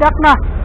đắc na